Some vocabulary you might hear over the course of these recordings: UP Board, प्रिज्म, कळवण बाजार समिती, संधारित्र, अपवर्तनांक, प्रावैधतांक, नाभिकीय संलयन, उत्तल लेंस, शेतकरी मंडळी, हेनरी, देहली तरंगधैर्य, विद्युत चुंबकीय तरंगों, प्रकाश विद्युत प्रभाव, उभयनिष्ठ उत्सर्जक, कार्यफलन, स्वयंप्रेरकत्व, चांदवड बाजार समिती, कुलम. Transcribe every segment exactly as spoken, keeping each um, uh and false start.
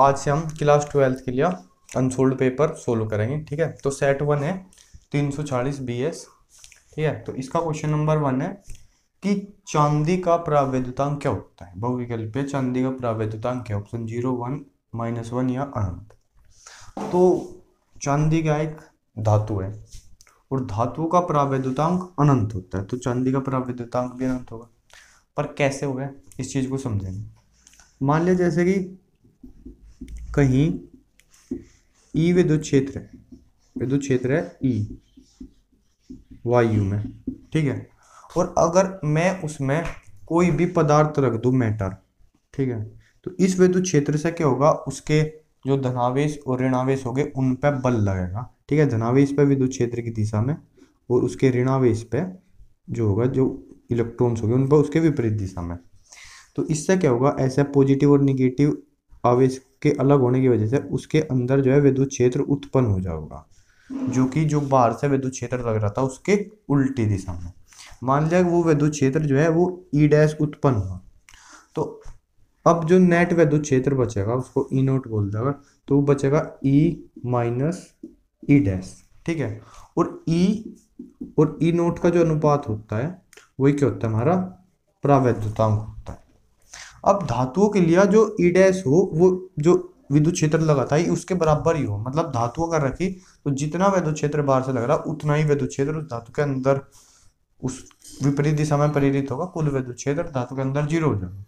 आज से हम क्लास ट्वेल्थ के लिए अनसोल्ड पेपर सोल्व करेंगे। ठीक है, तो सेट वन है तीन सौ चालीस बी एस। ठीक है, तो इसका क्वेश्चन नंबर वन है कि चांदी का प्रावैधतांक क्या होता है। बहुविकल्पीय चांदी का प्रावैधतांक है option zero, one, minus one या अनंत। तो चांदी का एक धातु है और धातु का प्रावैधतांक अनंत होता है, तो चांदी का प्रावैधतांक भी अनंत होगा। पर कैसे होगा इस चीज़ को समझेंगे। मान लिया जैसे कि कहीं ई विद्युत क्षेत्र है, विद्युत क्षेत्र है ई वायु में। ठीक है, और अगर मैं उसमें कोई भी पदार्थ रख दूं मैटर, ठीक है, तो इस विद्युत क्षेत्र से क्या होगा, उसके जो धनावेश और ऋणावेश हो गए उन पर बल लगेगा। ठीक है, धनावेश पे विद्युत क्षेत्र की दिशा में और उसके ऋणावेश पे जो होगा जो इलेक्ट्रॉन्स हो गए उन पर उसके विपरीत दिशा में। तो इससे क्या होगा, ऐसे पॉजिटिव और निगेटिव आवेश के अलग होने की वजह से उसके अंदर जो है विद्युत क्षेत्र उत्पन्न हो जाएगा, जो कि जो बाहर से विद्युत क्षेत्र लग रहा था उसके उल्टी दिशा में। मान लिया वो विद्युत क्षेत्र जो है वो ई डैश उत्पन्न हुआ, तो अब जो नेट विद्युत क्षेत्र बचेगा उसको ई नोट बोल देगा, तो वो बचेगा ई माइनस ई डैश। ठीक है, और ई और ई नोट का जो अनुपात होता है वही क्या होता है, हमारा प्रावैधतांक होता है। अब धातुओं के लिए जो ई डैश हो वो जो विद्युत क्षेत्र लगा था उसके बराबर ही हो, मतलब धातु अगर रखी तो जितना विद्युत क्षेत्र बाहर से लग रहा उतना ही विद्युत क्षेत्र उस धातु के अंदर उस विपरीत दिशा में प्रेरित होगा। कुल विद्युत क्षेत्र धातु के अंदर जीरो हो जाएगा,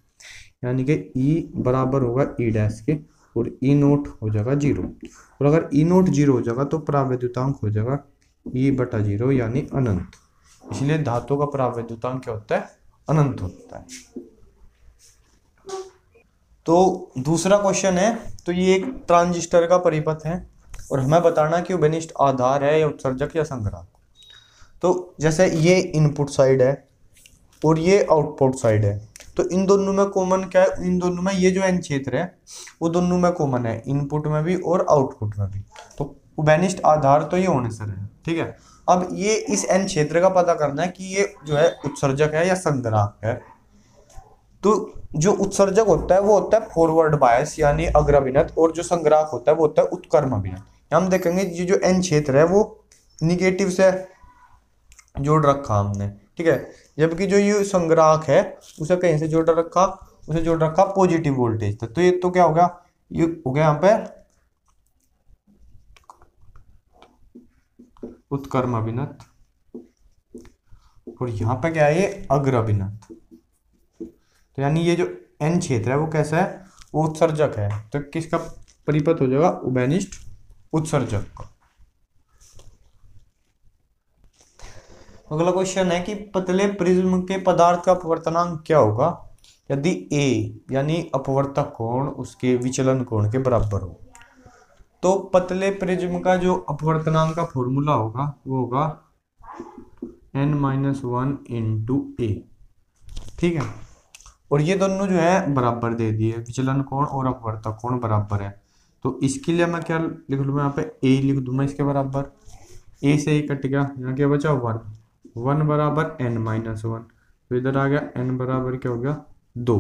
यानी कि ई बराबर होगा ई डैश के और ई नोट हो जाएगा जीरो। और अगर ई नोट जीरो हो जाएगा तो प्रावैधतांक हो जाएगा ई बटा जीरो यानी अनंत। इसलिए धातु का प्रावैधतांक क्या होता है, अनंत होता है। तो दूसरा क्वेश्चन है, तो ये एक ट्रांजिस्टर का परिपथ है और हमें बताना कि वनिष्ठ आधार है या उत्सर्जक या संग्राहक। तो जैसे ये इनपुट साइड है और ये आउटपुट साइड है, तो इन दोनों में कॉमन क्या है, इन दोनों में ये जो एन क्षेत्र है वो दोनों में कॉमन है, इनपुट में भी और आउटपुट में भी। तो वनिष्ठ आधार तो ये होने से है। ठीक है, अब ये इस एन क्षेत्र का पता करना है कि ये जो है उत्सर्जक है या संग्राहक है। तो जो उत्सर्जक होता है वो होता है फॉरवर्ड बायस यानी अग्राभिनत, और जो संग्राहक होता है वो होता है उत्कर्माभिनत। हम देखेंगे ये जो एन क्षेत्र है वो निगेटिव से जोड़ रखा हमने, ठीक है, जबकि जो ये संग्राहक है उसे कहीं से जोड़ रखा, उसे जोड़ रखा पॉजिटिव वोल्टेज तक। तो ये तो क्या होगा, ये हो गया यहाँ पे उत्कर्माभिनत और यहाँ पे क्या है ये अग्राभिनत। तो यानी ये जो एन क्षेत्र है वो कैसा है, वो उत्सर्जक है, तो किसका परिपथ हो जाएगा, उभयनिष्ठ उत्सर्जक का। अगला क्वेश्चन है कि पतले प्रिज्म के पदार्थ का अपवर्तनांक क्या होगा यदि ए यानी अपवर्तक कोण उसके विचलन कोण के बराबर हो। तो पतले प्रिज्म का जो अपवर्तनांक का फॉर्मूला होगा वो होगा N minus one into A. ठीक है, और ये दोनों जो है बराबर दे दिए, विचलन कोण और अपवर्तक कोण बराबर है। तो इसके लिए मैं क्या लिख लूँ, यहाँ पे ए लिख दूँ मैं, इसके बराबर ए से ही कट गया, यहाँ क्या बचा वन, वन बराबर एन माइनस वन, तो इधर आ गया एन बराबर क्या हो गया दो,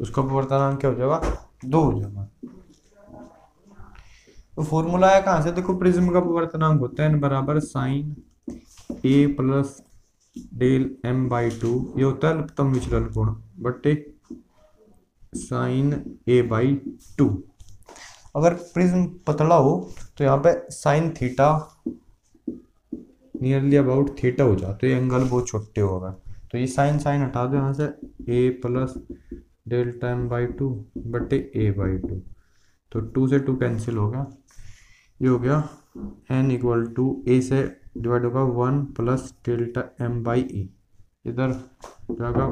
उसका अपवर्तनांक क्या हो जाएगा दो हो जाएगा। तो फॉर्मूला है कहाँ से, देखो प्रिज्म का अपवर्तनांक होता है एन बराबर sine A plus del M by two, ये होता है लघुत्तम विचलन कोण बटे साइन ए बाई टू। अगर प्रिज्म पतला हो तो यहाँ पे sine theta nearly about theta हो जाता है, तो ये एंगल बहुत छोटे होगा, तो ये साइन साइन हटा दो यहाँ से, A plus delta M by two बटे ए बाई टू, तो टू से टू कैंसिल हो गया, ये हो गया एन इक्वल टू ए से डिवाइड होगा one plus delta M by A, इधर जाएगा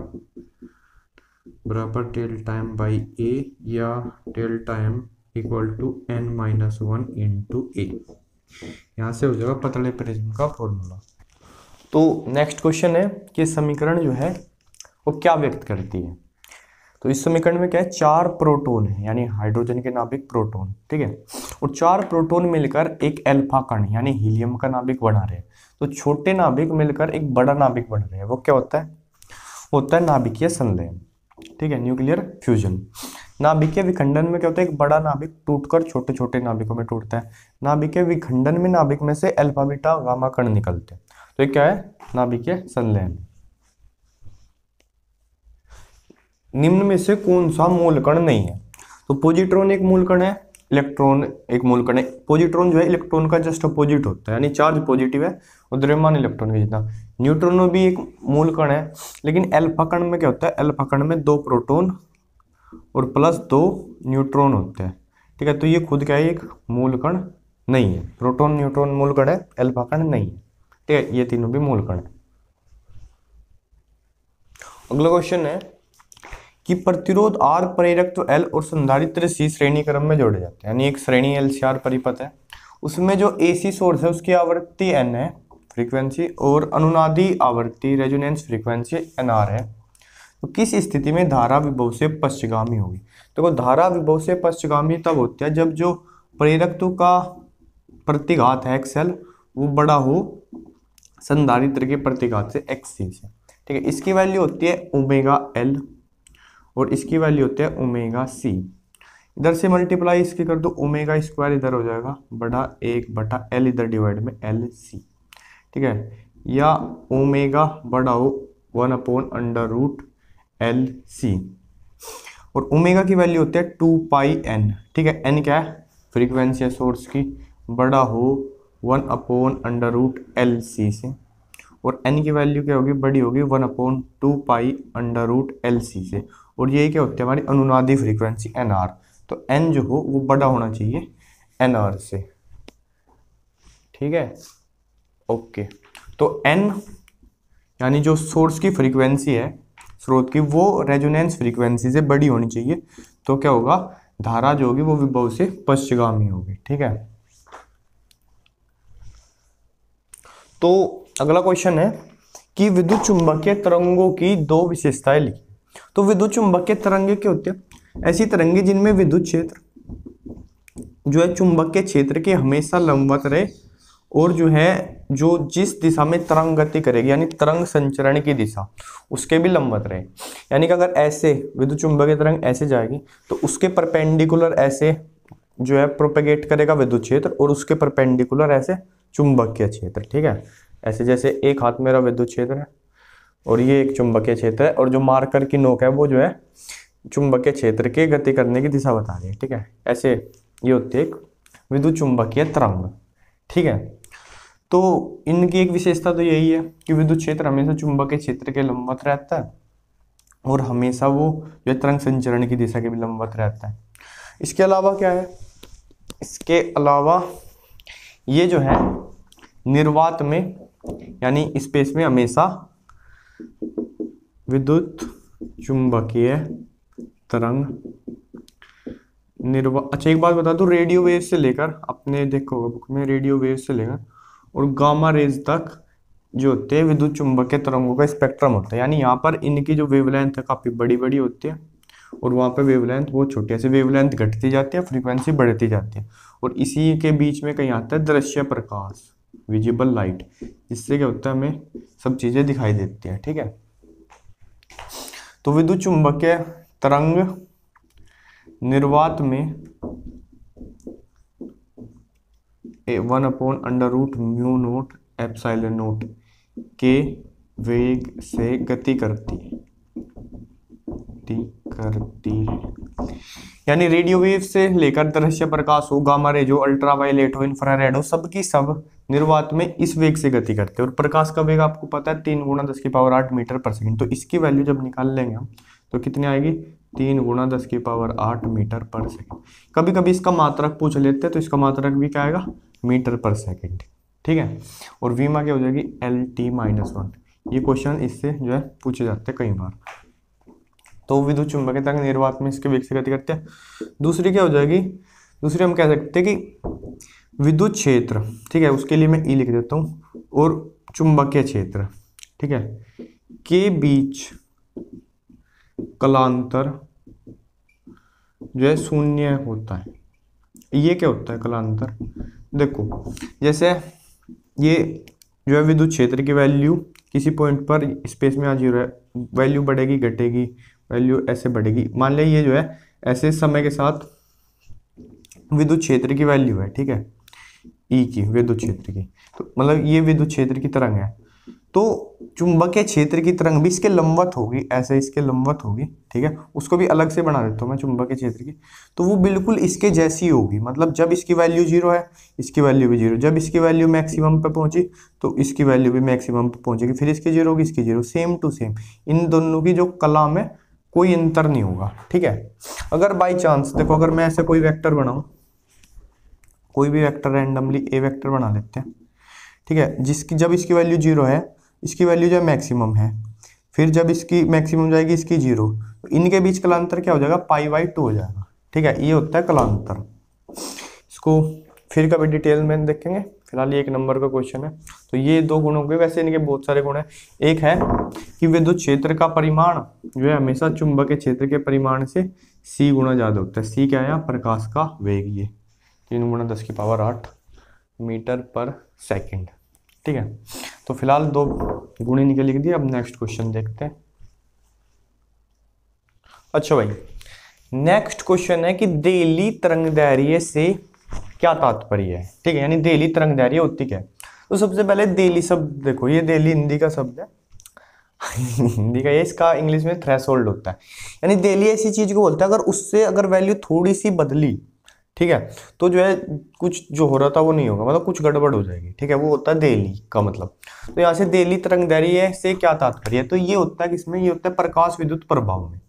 बराबर डेल्टा एम बाई ए या delta M equal to N minus one into A. यहाँ से हो जाएगा पतले प्रिज्म का फॉर्मूला। तो नेक्स्ट क्वेश्चन है कि समीकरण जो है वो क्या व्यक्त करती है। तो इस समीकरण में क्या है, चार प्रोटॉन है यानी हाइड्रोजन के नाभिक प्रोटॉन, ठीक है, और चार प्रोटॉन मिलकर एक अल्फा कण यानी हीलियम का नाभिक बना रहे हैं। तो छोटे नाभिक मिलकर एक बड़ा नाभिक बन रहे हैं, वो क्या होता है, होता है नाभिकीय संलयन, ठीक है, न्यूक्लियर फ्यूजन। नाभिक के विखंडन में क्या होता है, एक बड़ा नाभिक टूटकर छोटे छोटे नाभिकों में टूटता है। नाभिक के विखंडन में नाभिक में से अल्फा बीटा गामा कण निकलते हैं। तो ये क्या है, नाभिक के संलयन। निम्न में से कौन सा मूल कण नहीं है? तो पॉजिट्रॉन एक मूल कण है, इलेक्ट्रॉन एक मूल कण है। पॉजिट्रॉन जो है इलेक्ट्रॉन का जस्ट अपोजिट होता है, यानी चार्ज पॉजिटिव है और द्रव्यमान इलेक्ट्रॉन के जितना। न्यूट्रॉन भी एक मूल कण है, लेकिन अल्फा कण में क्या होता है, अल्फा कण में दो प्रोटॉन और प्लस दो न्यूट्रॉन होते हैं, ठीक है। तो ये खुद क्या है, एक मूल कण नहीं है। प्रोटॉन न्यूट्रॉन मूल कण है, अल्फा कण नहीं है, ठीक है। ये तीनों भी मूल कण है। अगला क्वेश्चन है कि प्रतिरोध आर, परिरक्तत्व एल और संधारित्र सी श्रेणी क्रम में जोड़े जाते हैं, यानी एक श्रेणी एल सी आर परिपथ है, उसमें जो एसी सोर्स है उसकी आवृत्ति एन है फ्रीक्वेंसी, और अनुनादी आवृत्ति रेजोनेंस फ्रीक्वेंसी एन आर है। तो किस स्थिति में धारा विभव से पश्चगामी होगी? देखो, धारा विभव से पश्चगामी तब होती है जब जो प्रेरकत्व का प्रतिघात है एक्सएल वो बड़ा हो संधारित्र के प्रतिघात से एक्सी से, ठीक है। इसकी वैल्यू होती है ओमेगा एल और इसकी वैल्यू होती है ओमेगा सी। इधर से मल्टीप्लाई इसके कर दो, ओमेगा स्क्वायर इधर हो जाएगा बड़ा एक बटा एल, इधर डिवाइड में एल सी, ठीक है। या ओमेगा बड़ा हो one upon under root L C, और ओमेगा की वैल्यू होती है टू पाई एन, ठीक है। एन क्या है, फ्रीक्वेंसी है सोर्स की, बड़ा हो one upon under root L C से, और एन की वैल्यू क्या होगी, बड़ी होगी one upon two pi under root L C से, और यही क्या होती है हमारी अनुनादी फ्रीक्वेंसी एन आर। तो एन जो हो वो बड़ा होना चाहिए एन आर से, ठीक है, ओके। तो एन यानी जो सोर्स की फ्रीक्वेंसी है स्रोत की, वो रेजोनेंस फ्रीक्वेंसी से बड़ी होनी चाहिए, तो क्या होगा, धारा जो होगी वो विभव से पश्चगामी होगी, ठीक है। तो अगला क्वेश्चन है कि विद्युत चुंबकीय तरंगों की दो विशेषताएं लिखी। तो विद्युत चुंबकीय तरंगे क्या होती है, ऐसी तरंगे जिनमें विद्युत क्षेत्र जो है चुंबकीय क्षेत्र के हमेशा लंबवत रहे, और जो है जो जिस दिशा में तरंग गति करेगी यानी तरंग संचरण की दिशा उसके भी लंबवत रहे। यानी कि अगर ऐसे विद्युत चुंबकीय तरंग ऐसे जाएगी तो उसके परपेंडिकुलर ऐसे जो है प्रोपेगेट करेगा विद्युत क्षेत्र, और उसके परपेंडिकुलर ऐसे चुंबकीय क्षेत्र, ठीक है। ऐसे जैसे एक हाथ मेरा विद्युत क्षेत्र है और ये एक चुंबकीय क्षेत्र है, और जो मार्कर की नोक है वो जो है चुंबकीय क्षेत्र के गति करने की दिशा बता रही है, ठीक है। ऐसे ये होती है एक विद्युत चुंबकीय तरंग, ठीक है। तो इनकी एक विशेषता तो यही है कि विद्युत क्षेत्र हमेशा चुंबकीय क्षेत्र के लंबवत रहता है, और हमेशा वो जो तरंग संचरण की दिशा के भी लंबवत रहता है। इसके अलावा क्या है, इसके अलावा ये जो है निर्वात में यानी स्पेस में हमेशा विद्युत चुंबकीय तरंग निर्वा अच्छा एक बात बता दूं, रेडियो वेव से लेकर अपने देखो बुक में रेडियो वेव से लेकर और गामा रेज तक जो होते हैं विद्युत चुंबकीय तरंगों का स्पेक्ट्रम होता है। यानी यहाँ पर इनकी जो वेवलेंथ है काफ़ी बड़ी बड़ी होती है और वहाँ पे वेवलेंथ बहुत छोटी है। ऐसे वेवलेंथ घटती जाती है, फ्रीक्वेंसी बढ़ती जाती है, और इसी के बीच में कहीं आता है दृश्य प्रकाश, विजिबल लाइट, जिससे क्या होता है हमें सब चीज़ें दिखाई देती हैं, ठीक है। तो विद्युत चुंबकीय तरंग निर्वात में one upon under root mu naught epsilon naught के वेग से गति करती करती है। यानी रेडियो वेव से लेकर दृश्य प्रकाश हो, गामा रेज हो, अल्ट्रावायलेट हो, इंफ्रारेड हो, सबकी सब निर्वात में इस वेग से गति करते हैं। और प्रकाश का वेग आपको पता है तीन गुणा दस की पावर आठ मीटर पर सेकेंड। तो इसकी वैल्यू जब निकाल लेंगे हम तो कितनी आएगी, तीन गुणा दस की पावर आठ मीटर पर सेकंड। कभी कभी इसका मात्रक पूछ लेते हैं तो इसका मात्रक भी क्या आएगा, मीटर पर सेकंड, ठीक है। और वीमा क्या हो जाएगी, एल टी माइनस वन। ये क्वेश्चन इससे जो है पूछे जाते हैं कई बार। तो विद्युत चुंबकीय तरंग निर्वात में इसके वेग से गति करते हैं। दूसरी क्या हो जाएगी, दूसरी हम कह सकते हैं कि विद्युत क्षेत्र, ठीक है, उसके लिए मैं ई लिख देता हूँ, और चुंबकीय क्षेत्र, ठीक है, के बीच कलांतर जो है शून्य होता है। ये क्या होता है कलांतर, देखो जैसे ये जो है विद्युत क्षेत्र की वैल्यू किसी पॉइंट पर स्पेस में आ जीरो है, वैल्यू बढ़ेगी घटेगी, वैल्यू ऐसे बढ़ेगी। मान लिया ये जो है ऐसे समय के साथ विद्युत क्षेत्र की वैल्यू है, ठीक है, ई की विद्युत क्षेत्र की, तो मतलब ये विद्युत क्षेत्र की तरंग है। तो चुंबकीय क्षेत्र की तरंग भी इसके लंबवत होगी, ऐसे इसके लंबवत होगी, ठीक है, उसको भी अलग से बना देता हूँ मैं चुंबकीय क्षेत्र की, तो वो बिल्कुल इसके जैसी होगी। मतलब जब इसकी वैल्यू जीरो है इसकी वैल्यू भी जीरो, जब इसकी वैल्यू मैक्सिमम पे पहुंची तो इसकी वैल्यू भी मैक्सिमम पे पहुंचेगी, फिर इसकी जीरो होगी इसकी जीरो, सेम टू सेम। इन दोनों की जो कला में कोई अंतर नहीं होगा, ठीक है। अगर बाई चांस देखो, अगर मैं ऐसे कोई वैक्टर बनाऊँ, कोई भी वैक्टर रैंडमली ए वैक्टर बना लेते हैं, ठीक है, जिसकी जब इसकी वैल्यू जीरो है इसकी वैल्यू जब मैक्सिमम है, फिर जब इसकी मैक्सिमम जाएगी इसकी जीरो, तो इनके बीच कलांतर क्या हो जाएगा, पाई बाई टू हो जाएगा, ठीक है, ये होता है कलांतर। इसको फिर कभी डिटेल में देखेंगे, फिलहाल ये एक नंबर का क्वेश्चन है। तो ये दो गुणों के, वैसे इनके बहुत सारे गुण हैं, एक है कि विद्युत क्षेत्र का परिमाण जो है हमेशा चुंबकीय क्षेत्र के परिमाण से सी गुणा ज़्यादा होता है। सी क्या है, प्रकाश का वेग, ये तीन गुणा दस की पावर आठ मीटर पर सेकेंड, ठीक है। तो फिलहाल दो गुणे निकल लिख दिए, अब नेक्स्ट क्वेश्चन देखते हैं। अच्छा भाई, नेक्स्ट क्वेश्चन है कि डेली तरंगदैर्ध्य से क्या तात्पर्य है, ठीक है, यानी डेली तरंगदैर्ध्य होती क्या है। तो सबसे पहले डेली शब्द देखो, ये डेली हिंदी का शब्द है हिंदी का, ये इसका इंग्लिश में थ्रेशोल्ड होता है, यानी डेली ऐसी चीज को बोलता है अगर उससे अगर वैल्यू थोड़ी सी बदली, ठीक है, तो जो है कुछ जो हो रहा था वो नहीं होगा, मतलब कुछ गड़बड़ हो जाएगी, ठीक है, वो होता है डेली का मतलब। तो यहाँ से डेली तरंगदैर्ध्य से क्या तात्पर्य है, तो ये होता है किसमें, ये होता है प्रकाश विद्युत प्रभाव में,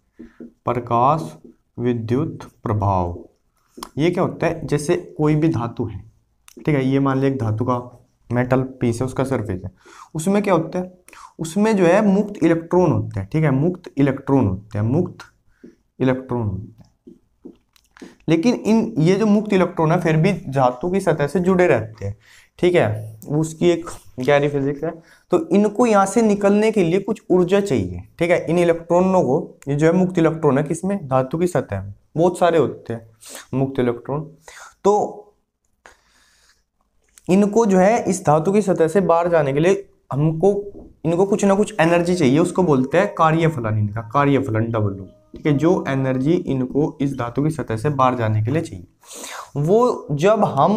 प्रकाश विद्युत प्रभाव। ये क्या होता है, जैसे कोई भी धातु है, ठीक है, ये मान लिया एक धातु का मेटल पीस है, उसका सरफेस है, उसमें क्या होता है, उसमें जो है मुक्त इलेक्ट्रॉन होते हैं, ठीक है, मुक्त इलेक्ट्रॉन होते हैं, मुक्त इलेक्ट्रॉन होते हैं, लेकिन इन ये जो मुक्त इलेक्ट्रॉन है फिर भी धातु की सतह से जुड़े रहते हैं, ठीक है, उसकी एक गहरी फिजिक्स है। तो इनको यहाँ से निकलने के लिए कुछ ऊर्जा चाहिए, ठीक है, इन इलेक्ट्रॉनों को, ये जो है मुक्त इलेक्ट्रॉन है किसमें, धातु की सतह में, बहुत सारे होते हैं मुक्त इलेक्ट्रॉन, तो इनको जो है इस धातु की सतह से बाहर जाने के लिए हमको इनको कुछ ना कुछ एनर्जी चाहिए, उसको बोलते हैं कार्यफलन, इनका कार्यफलन डब्ल्यू, ठीक है, जो एनर्जी इनको इस धातु की सतह से बाहर जाने के लिए चाहिए, वो जब हम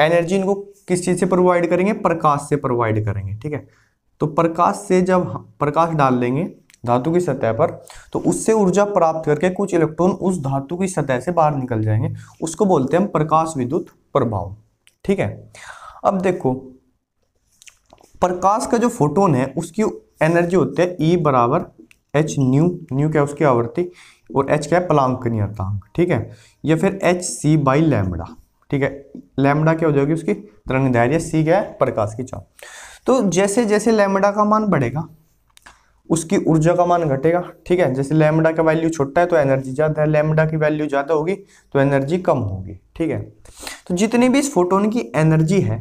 एनर्जी इनको किस चीज़ से प्रोवाइड करेंगे, प्रकाश से प्रोवाइड करेंगे, ठीक है, तो प्रकाश से जब प्रकाश डाल देंगे धातु की सतह पर, तो उससे ऊर्जा प्राप्त करके कुछ इलेक्ट्रॉन उस धातु की सतह से बाहर निकल जाएंगे, उसको बोलते हैं हम प्रकाश विद्युत प्रभाव, ठीक है। अब देखो, प्रकाश का जो फोटोन है उसकी एनर्जी होती है ई बराबर एच न्यू, न्यू क्या है उसकी आवृत्ति, और एच क्या है प्लांक नियतांक, ठीक है, या फिर एच सी बाई लैम्बडा, ठीक है, लैम्बडा क्या हो जाएगी उसकी तरंगदैर्ध्य, सी क्या है प्रकाश की चाल। तो जैसे जैसे लैम्बडा का मान बढ़ेगा उसकी ऊर्जा का मान घटेगा, ठीक है, जैसे लैम्बडा का वैल्यू छोटा है तो एनर्जी ज़्यादा है, लैम्बडा की वैल्यू ज़्यादा होगी तो एनर्जी कम होगी, ठीक है। तो जितनी भी इस फोटोन की एनर्जी है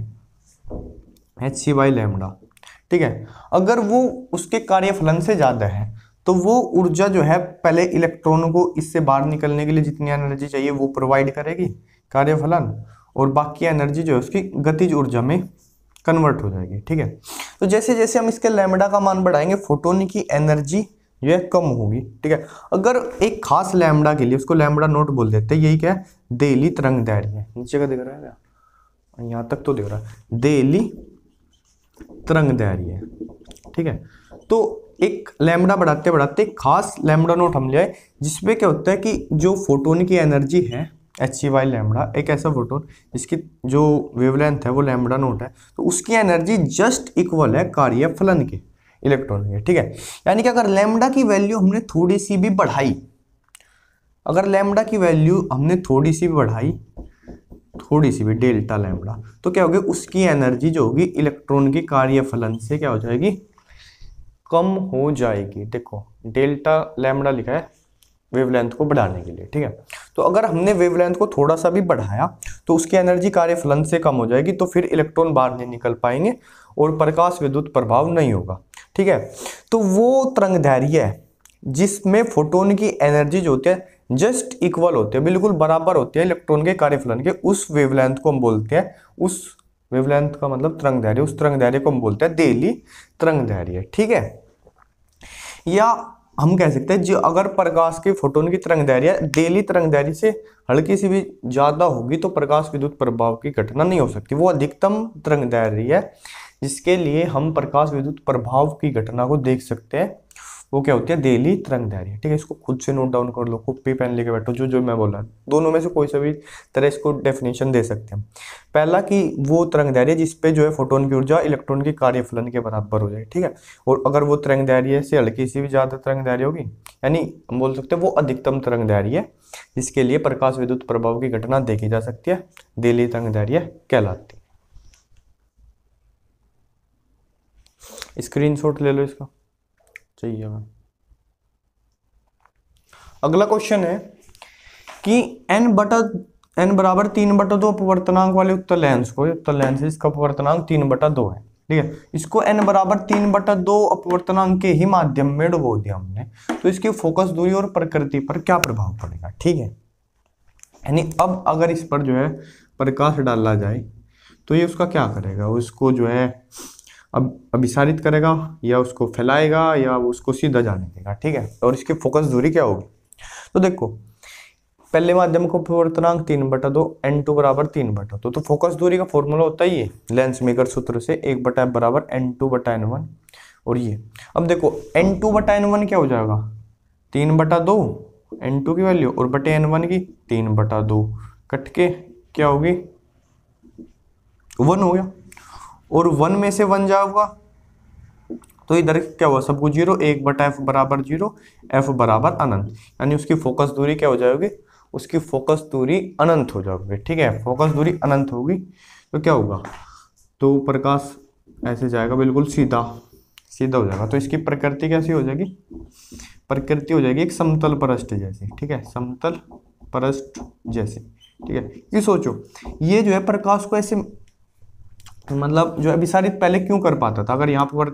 एच सी बाई लैम्बडा, ठीक है, अगर वो उसके कार्यफलन से ज़्यादा है तो वो ऊर्जा जो है पहले इलेक्ट्रॉनों को इससे बाहर निकलने के लिए जितनी एनर्जी चाहिए वो प्रोवाइड करेगी कार्यफलन, और बाकी एनर्जी जो है उसकी गतिज ऊर्जा में कन्वर्ट हो जाएगी, ठीक है। तो जैसे जैसे हम इसके लैम्बडा का मान बढ़ाएंगे फोटोन की एनर्जी जो है कम होगी, ठीक है, अगर एक खास लैम्बडा के लिए, उसको लैम्बडा नोट बोल देते हैं, यही क्या है डेली तरंगदैर्ध्य है, नीचे का दिख रहा है क्या, यहाँ तक तो दिख रहा है डेली तरंगदैर्ध्य है, ठीक है। तो एक लैम्बडा बढ़ाते बढ़ाते खास लैम्बडा नोट हम ले आए जिसमें क्या होता है कि जो फोटोन की एनर्जी है एच सी वाई लैम्बडा, एक ऐसा फोटोन जिसकी जो वेवलेंथ है वो लैम्बडा नोट है, तो उसकी एनर्जी जस्ट इक्वल है कार्यफलन के इलेक्ट्रॉन के, ठीक है, यानी कि अगर लैम्बडा की वैल्यू हमने थोड़ी सी भी बढ़ाई, अगर लैम्बडा की वैल्यू हमने थोड़ी सी भी बढ़ाई, थोड़ी सी भी डेल्टा लैम्बडा, तो क्या होगी उसकी एनर्जी जो होगी इलेक्ट्रॉन के कार्यफलन से क्या हो जाएगी, कम हो जाएगी। देखो डेल्टा लैम्बडा लिखा है वेवलेंथ को बढ़ाने के लिए, ठीक है, तो अगर हमने वेवलेंथ को थोड़ा सा भी बढ़ाया तो उसकी एनर्जी कार्यफलन से कम हो जाएगी, तो फिर इलेक्ट्रॉन बाहर नहीं निकल पाएंगे और प्रकाश विद्युत प्रभाव नहीं होगा, ठीक है। तो वो तरंगदैर्ध्य है जिसमें फोटोन की एनर्जी जो होती है जस्ट इक्वल होती है, बिल्कुल बराबर होती है इलेक्ट्रॉन के कार्यफलन के, उस वेवलेंथ को हम बोलते हैं, उस वेवलेंथ का मतलब तरंगदैर्ध्य, उस तरंगदैर्ध्य को हम बोलते हैं डेली तरंगदैर्ध्य, ठीक है। या हम कह सकते हैं जो अगर प्रकाश के फोटोन की तरंगदैर्ध्य डेली तरंगदैर्ध्य से हल्की सी भी ज़्यादा होगी तो प्रकाश विद्युत प्रभाव की घटना नहीं हो सकती। वो अधिकतम तरंगदैर्ध्य है जिसके लिए हम प्रकाश विद्युत प्रभाव की घटना को देख सकते हैं, वो क्या होती है, डेली तरंगदैर्ध्य। ठीक है, इसको खुद से नोट डाउन कर लो, कॉपी पेन लेके बैठो। जो जो मैं बोला दोनों में से कोई सा भी तरह इसको डेफिनेशन दे सकते हैं। पहला कि वो तरंगदैर्ध्य जिसपे जो है फोटोन की ऊर्जा इलेक्ट्रॉन के कार्यफलन के बराबर हो जाए। ठीक है, और अगर वो तरंगदैर्ध्य से हल्की सी भी ज़्यादा तरंगदैर्ध्य होगी, यानी हम बोल सकते हैं वो अधिकतम तरंगदैर्ध्य है जिसके लिए प्रकाश विद्युत प्रभाव की घटना देखी जा सकती है, डेली तरंगदैर्ध्य कहलाती है। स्क्रीनशॉट ले लो इसका, चाहिए। अगला क्वेश्चन है कि n बटा n बराबर तीन बटा दो अपवर्तनांक वाले उत्तल लेंस को, उत्तल लेंस इसका अपवर्तनांक तीन बटा दो है। ठीक है, इसको n बराबर तीन बटा दो अपवर्तनांक के ही माध्यम में डुबो दिया हमने, तो इसकी फोकस दूरी और प्रकृति पर क्या प्रभाव पड़ेगा। ठीक है, यानी अब अगर इस पर जो है प्रकाश डाला जाए तो ये उसका क्या करेगा, उसको जो है अब अभिसारित करेगा या उसको फैलाएगा या उसको सीधा जाने देगा। ठीक है, और इसकी फोकस दूरी क्या होगी, तो देखो पहले माध्यम को अपवर्तनांक तीन बटा दो एन टू बराबर तीन बटा दो, तो फोकस दूरी का फॉर्मूला होता ही है लेंस मेकर सूत्र से, एक बटा एफ बराबर एन टू बटा एन वन। और ये अब देखो एन टू बटा एन वन क्या हो जाएगा, तीन बटा दो एन टू की वैल्यू और बटे एन वन की तीन बटा दो कट के क्या होगी, वन हो गया। और वन में से वन जाएगा तो इधर क्या हुआ, सब कुछ जीरो, एक बटा एफ बराबर जीरो, एफ बराबर अनंत, यानी उसकी फोकस दूरी क्या हो जाएगी, उसकी फोकस दूरी अनंत हो जाएगी। ठीक है, फोकस दूरी अनंत होगी तो क्या होगा, तो प्रकाश ऐसे जाएगा बिल्कुल सीधा सीधा हो जाएगा। तो इसकी प्रकृति कैसी हो जाएगी, प्रकृति हो जाएगी एक समतल परष्ठ जैसी। ठीक है, समतल परष्ठ जैसी। ठीक है, ये सोचो ये जो है प्रकाश को ऐसे मतलब जो अभिसारित पहले क्यों कर पाता था, अगर यहाँ पर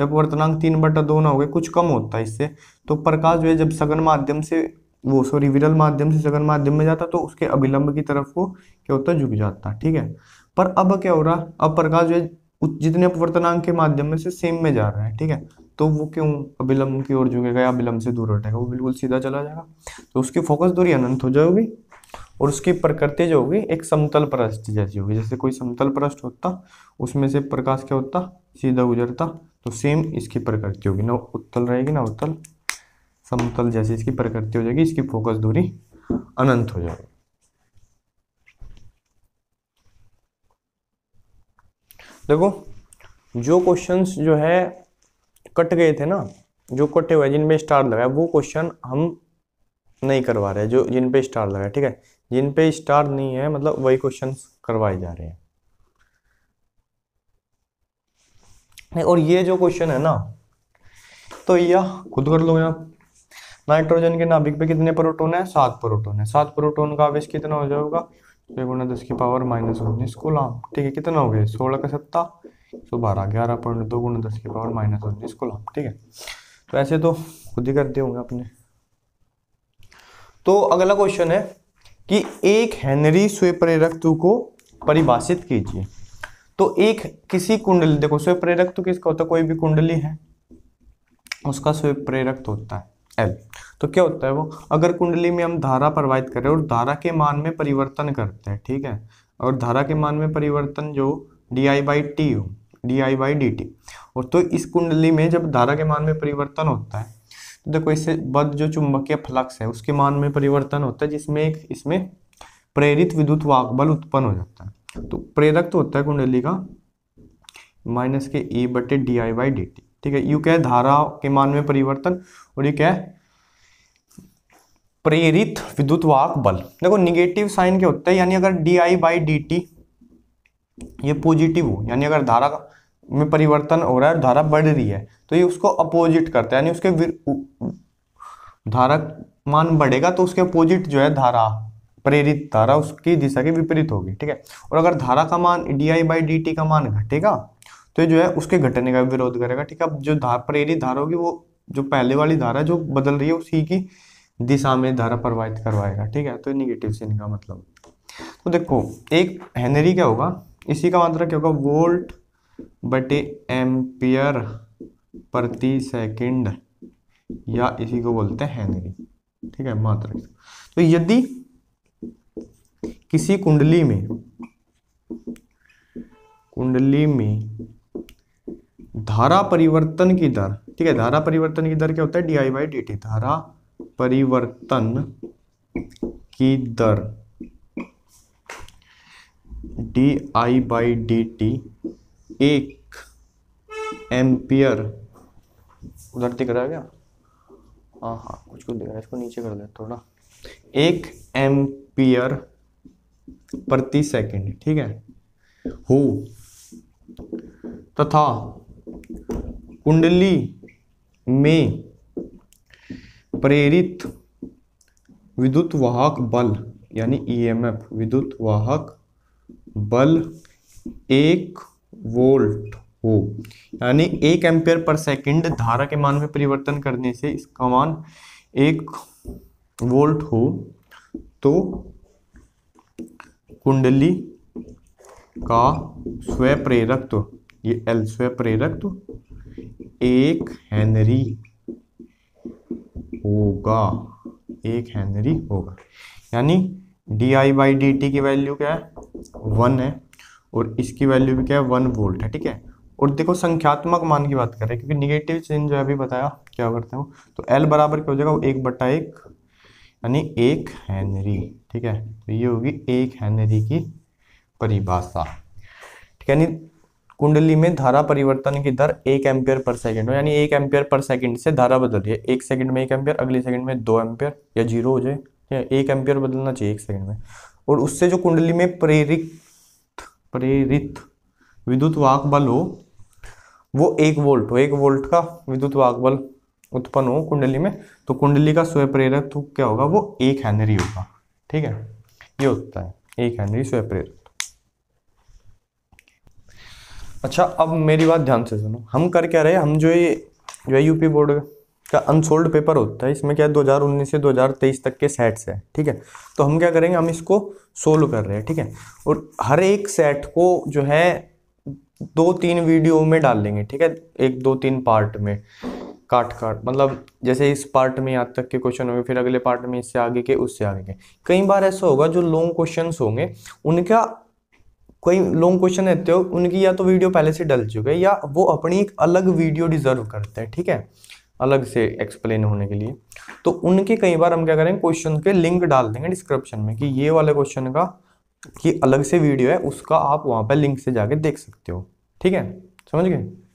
जब अपवर्तनांक तीन बटा दो ना हो गए कुछ कम होता है इससे, तो प्रकाश जो है जब सघन माध्यम से वो सॉरी विरल माध्यम से सघन माध्यम में जाता तो उसके अभिलंब की तरफ वो क्या होता, झुक जाता। ठीक है, पर अब क्या हो रहा, अब प्रकाश जो है जितने अपवर्तनांक के माध्यम में से सेम में जा रहा है। ठीक है, तो वो क्यों अभिलंब की ओर झुकेगा या अभिलंब से दूर हटेगा, वो बिल्कुल सीधा चला जाएगा। तो उसकी फोकस दूरी अनंत हो जाएगी और उसकी प्रकृति जो होगी एक समतल पृष्ठ जैसी होगी, जैसे कोई समतल पृष्ठ होता उसमें से प्रकाश क्या होता, सीधा गुजरता। तो सेम इसकी प्रकृति होगी, ना उत्तल रहेगी ना उत्तल, समतल जैसी इसकी प्रकृति हो जाएगी, इसकी फोकस दूरी अनंत हो जाएगी। देखो जो क्वेश्चंस जो है कट गए थे ना, जो कटे हुए जिनमें स्टार लगाया वो क्वेश्चन हम नहीं करवा रहे, जो जिन पे स्टार लगा है। ठीक है, जिन पे स्टार नहीं है मतलब वही क्वेश्चंस करवाए जा रहे हैं। और ये जो क्वेश्चन है ना, तो यह खुद कर लो आप। नाइट्रोजन के नाभिक पे कितने प्रोटॉन है, सात प्रोटॉन है। सात प्रोटॉन का आवेश कितना हो जाएगा, एक गुना दस की पावर माइनस उन्नीस कोलाम। ठीक है, कितना हो गया, सोलह का सत्ता सो बारह, ग्यारह पॉइंट दो गुना दस की पावर माइनस उन्नीस कोलाम। ठीक है, तो ऐसे तो खुद ही करते होंगे अपने। तो अगला क्वेश्चन है कि एक हेनरी स्वयंप्रेरकत्व को परिभाषित कीजिए। तो एक किसी कुंडली, देखो स्वयंप्रेरकत्व किसका होता है, कोई भी कुंडली है उसका स्वयंप्रेरकत्व होता है L। तो क्या होता है वो, अगर कुंडली में हम धारा प्रवाहित करें और धारा के मान में परिवर्तन करते हैं। ठीक है, और धारा के मान में परिवर्तन जो डी आई बाई टी हो, D I by D T. और तो इस कुंडली में जब धारा के मान में परिवर्तन होता है तो देखो इससे बद्ध जो चुंबकीय फ्लक्स है उसके मान में परिवर्तन होता है, जिसमें एक इसमें प्रेरित विद्युत वाहक बल उत्पन्न हो जाता है। तो प्रेरक तो होता है कुंडली का माइनस के ई बटे D I by D T. ठीक है, यू क्या है धारा के मान में परिवर्तन और ये क्या है प्रेरित विद्युत वाहक बल। देखो निगेटिव साइन क्या होता है, यानी अगर D I by D T ये पॉजिटिव हो, यानी अगर धारा का में परिवर्तन हो रहा है, धारा बढ़ रही है तो ये उसको अपोजिट करता है, यानी उसके धारा मान बढ़ेगा तो उसके अपोजिट जो है धारा प्रेरित धारा उसकी दिशा के विपरीत होगी। ठीक है, और अगर धारा का मान D I by D T का मान घटेगा तो जो है उसके घटने का विरोध करेगा। ठीक है, अब जो धार प्रेरित धारा होगी वो जो पहले वाली धारा जो बदल रही है उसी की दिशा में धारा प्रवाहित करवाएगा। ठीक है, तो निगेटिव से इनका मतलब। तो देखो एक हेनरी क्या होगा, इसी का मात्रा क्या होगा, वोल्ट बटे एम्पियर प्रति सेकंड या इसी को बोलते हैं हेनरी, ठीक है, मात्रा। तो यदि किसी कुंडली में कुंडली में धारा परिवर्तन की दर, ठीक है, धारा परिवर्तन की दर क्या होता है, D I by D T, धारा परिवर्तन की दर D I by D T एक एम्पियर, उधर दिख रहा है क्या, हाँ हाँ कुछ कुछ दिख रहा है, इसको नीचे कर दे थोड़ा, एक एम्पियर प्रति सेकंड, ठीक है, हो तथा कुंडली में प्रेरित विद्युत वाहक बल यानी ईएमएफ, विद्युत वाहक बल एक वोल्ट हो, यानी एक एम्पियर पर सेकंड धारा के मान में परिवर्तन करने से इसका मान एक वोल्ट हो, तो कुंडली का स्वप्रेरकत्व, ये एल स्वप्रेरकत्व एक हेनरी होगा, एक हेनरी होगा। यानी D I by D T की वैल्यू क्या है, वन है, और इसकी वैल्यू भी क्या है, वन वोल्ट है, ठीक है। और देखो संख्यात्मक मान की बात करें, क्योंकि निगेटिव चिन्ह जो है अभी बताया क्या करते हो, तो एल बराबर क्या हो जाएगा, वो एक बटा एक यानी एक हेनरी, ठीक है। तो ये होगी एक हेनरी की परिभाषा, ठीक है। यानी कुंडली में धारा परिवर्तन की दर एक एम्पियर पर सेकंड हो, यानी एक एम्पियर पर सेकंड से धारा बदल रही है, एक सेकंड में एक एम्पियर, अगले सेकंड में दो एम्पियर या जीरो हो जाए, ठीक है, एक एम्पियर बदलना चाहिए एक सेकंड में। और उससे जो कुंडली में प्रेरित प्रेरित विद्युत वाहक बल हो वो एक वोल्ट हो, एक वोल्ट का विद्युत वाहक बल उत्पन्न हो कुंडली में, तो कुंडली का स्वप्रेरक क्या होगा, वो एक हेनरी होगा, ठीक है। ये होता है एक हेनरी स्वप्रेरक। अच्छा, अब मेरी बात ध्यान से सुनो, हम कर क्या रहे, हम जो ये जो है यूपी बोर्ड का अनसोल्ड पेपर होता है, इसमें क्या है दो हज़ार उन्नीस से दो हज़ार तेईस तक के सेट्स हैं, ठीक है। तो हम क्या करेंगे, हम इसको सोल्व कर रहे हैं, ठीक है, और हर एक सेट को जो है दो तीन वीडियो में डाल लेंगे, ठीक है, एक दो तीन पार्ट में काट काट, मतलब जैसे इस पार्ट में यहाँ तक के क्वेश्चन होंगे, फिर अगले पार्ट में इससे आगे के उससे आगे के। कई बार ऐसा होगा जो लॉन्ग क्वेश्चन होंगे उनका, कोई लॉन्ग क्वेश्चन रहते हो उनकी या तो वीडियो पहले से डल चुके हैं या वो अपनी एक अलग वीडियो डिजर्व करते हैं, ठीक है, अलग से एक्सप्लेन होने के लिए। तो उनके कई बार हम क्या करेंगे, क्वेश्चन के लिंक डाल देंगे डिस्क्रिप्शन में, कि ये वाले क्वेश्चन का कि अलग से वीडियो है उसका आप वहाँ पर लिंक से जाके देख सकते हो, ठीक है, समझ गए।